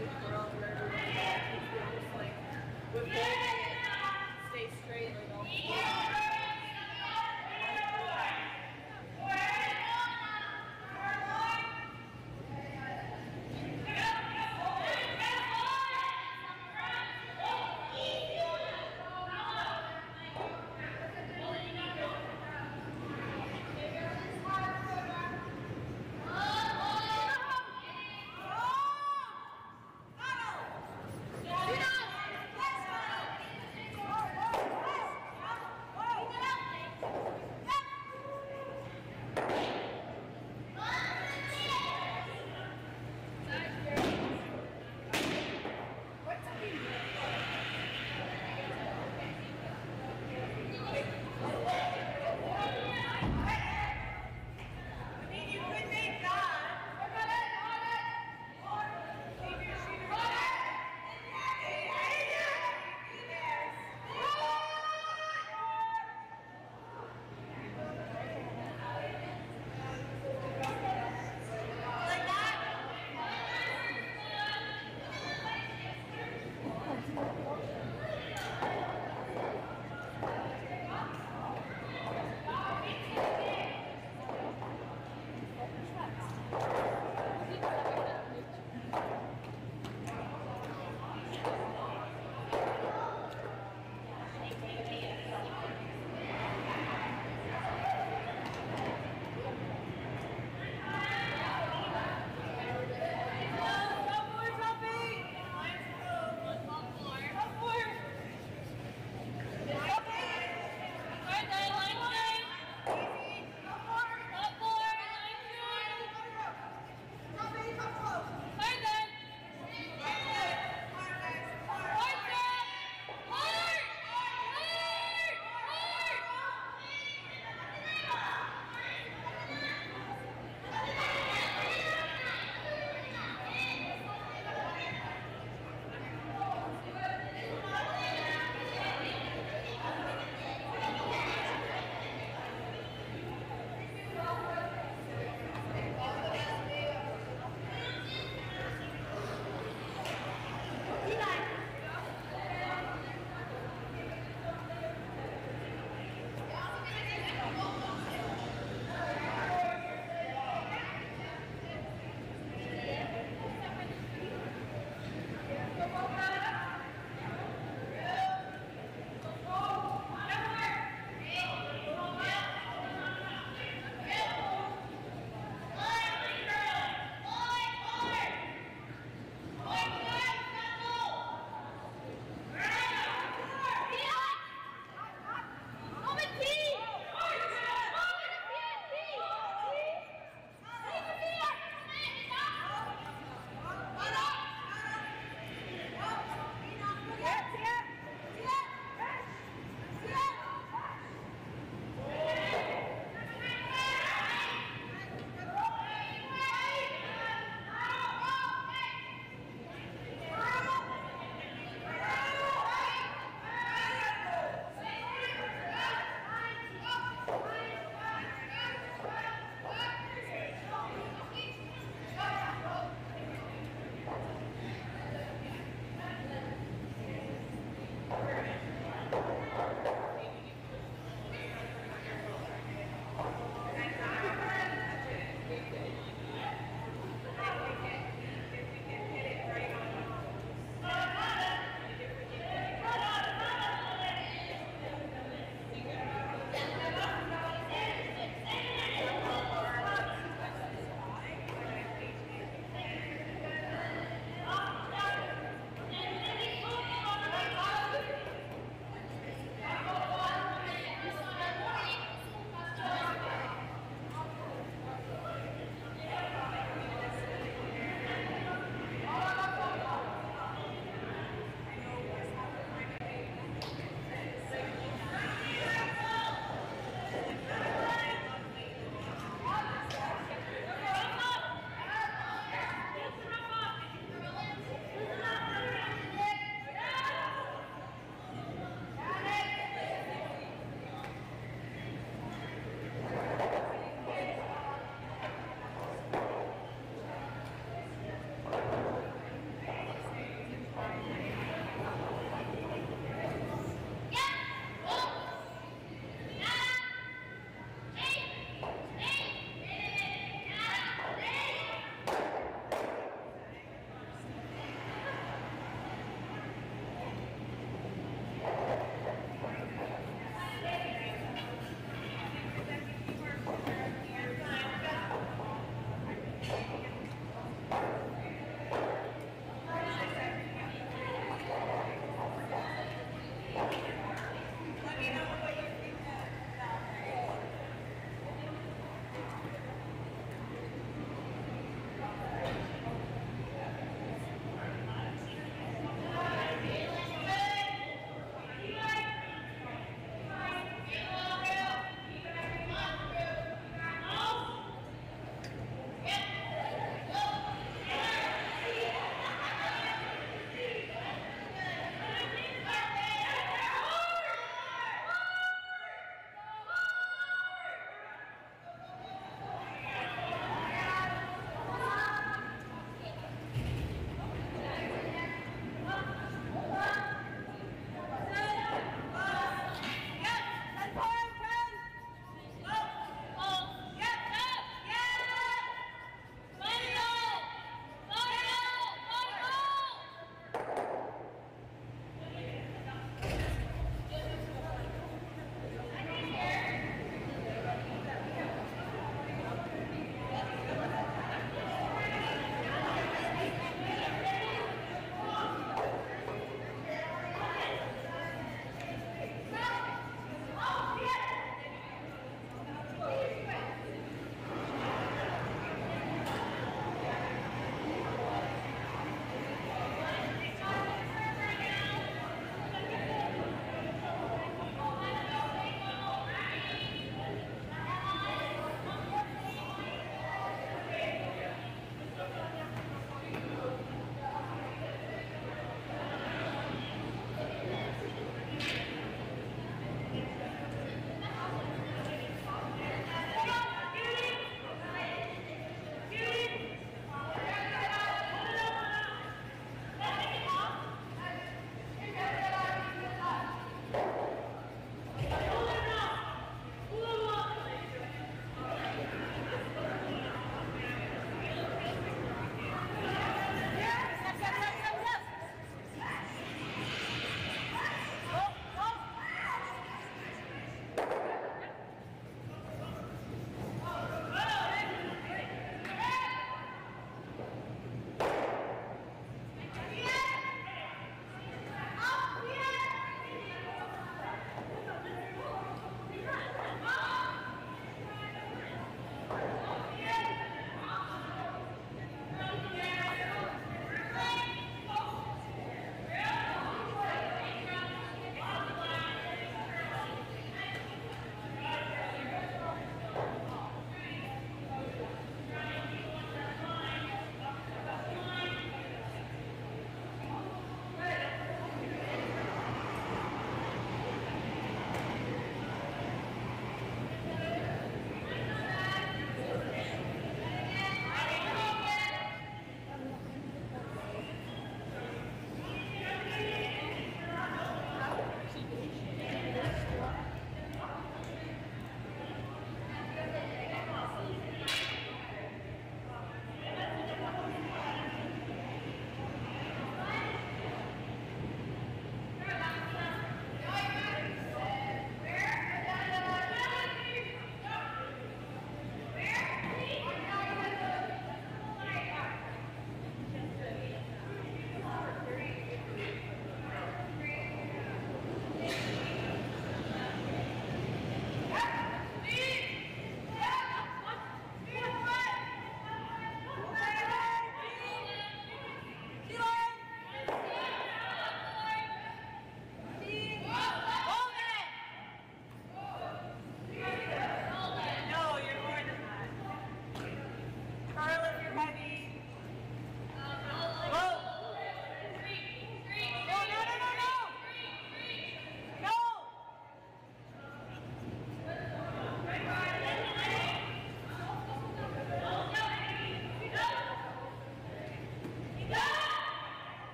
did it wrong, whatever. Just like, with it, stay straight, like all the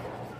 Yeah.